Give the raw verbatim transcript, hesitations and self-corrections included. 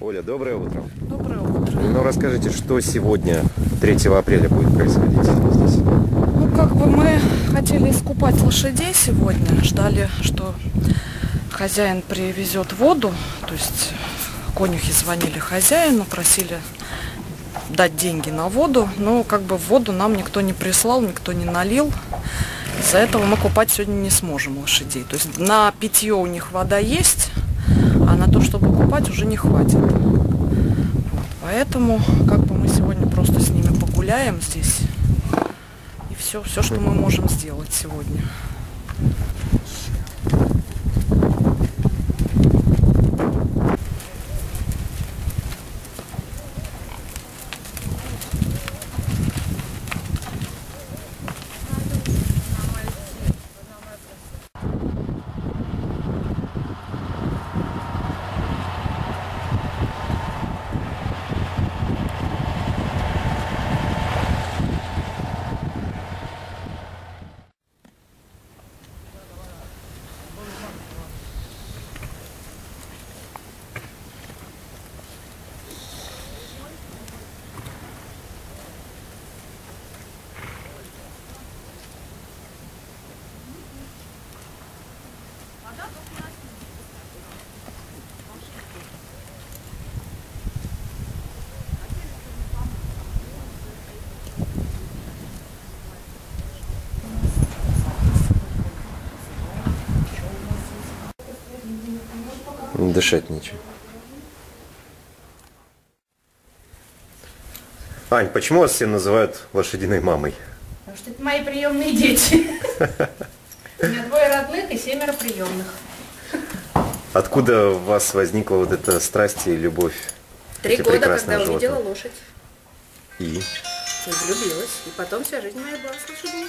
Оля, доброе утро. Доброе утро. Ну, расскажите, что сегодня, третьего апреля, будет происходить здесь? Ну, как бы мы хотели искупать лошадей сегодня. Ждали, что хозяин привезет воду. То есть конюхи звонили хозяину, просили дать деньги на воду. Но как бы воду нам никто не прислал, никто не налил. Из-за этого мы купать сегодня не сможем лошадей. То есть на питье у них вода есть, а на то, чтобы купать, уже не хватит. Вот, поэтому как бы мы сегодня просто с ними погуляем здесь. И все, все, что мы можем сделать сегодня. Дышать нечего. Ань, почему вас все называют лошадиной мамой? Потому что это мои приемные дети. У меня двое родных и семеро приемных. Откуда у вас возникла вот эта страсть и любовь? Три года, когда увидела лошадь. И? Влюбилась. И потом вся жизнь моя была с лошадьми.